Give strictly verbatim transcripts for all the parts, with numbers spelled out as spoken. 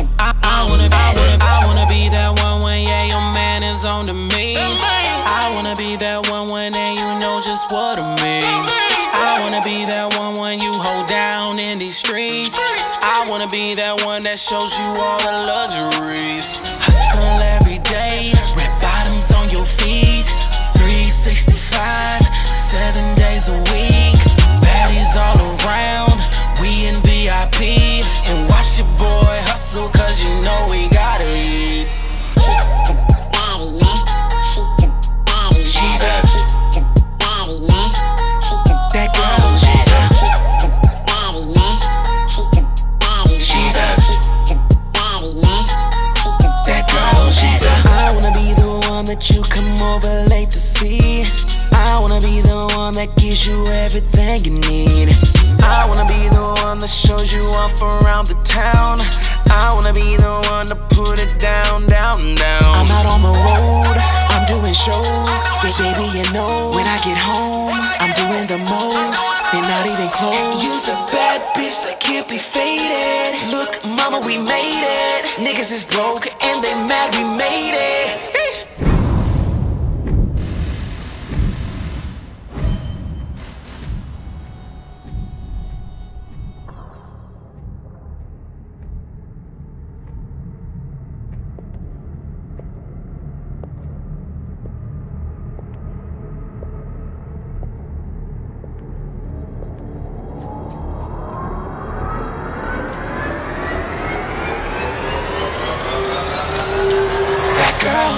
to I, I wanna, I wanna, I wanna be that one when yeah, your man is on to me. I wanna be that one when and you know just what I mean. I wanna be that one when you hold down in these streets. I wanna be that one that shows you all the luxuries. Hustle every day, red bottoms on your feet, three sixty-five, seven days a week. Baddies all around, we in V I P, and watch your boy hustle, cause you know we gotta eat. She's the baddie, man. She's the baddie. She's a, she's the baddie, man. She's the that girl. She's a, she's the baddie, man. She's the baddie. She's a, she's the baddie, man. She's the that girl. She's a. I wanna be the one that you come over late to see. I wanna be the one that gives you everything you need. I wanna be the one that shows you off around the town. I wanna be the one to put it down, down, down. I'm out on the road, I'm doing shows. Yeah, baby, you know, when I get home, I'm doing the most. They're not even close. You's a bad bitch that can't be faded. Look, mama, we made it. Niggas is broke and they mad we made it.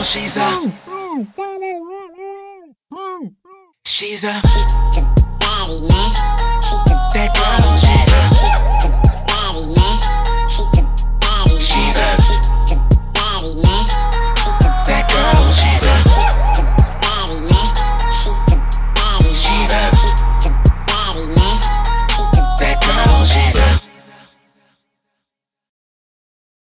She's a, she's a, she's the baddie, man. She's the that girl.